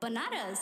Banaras.